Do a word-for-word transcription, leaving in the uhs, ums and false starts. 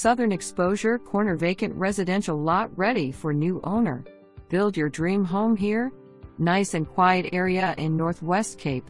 Southern Exposure, corner vacant residential lot ready for new owner. Build your dream home here. Nice and quiet area in Northwest Cape.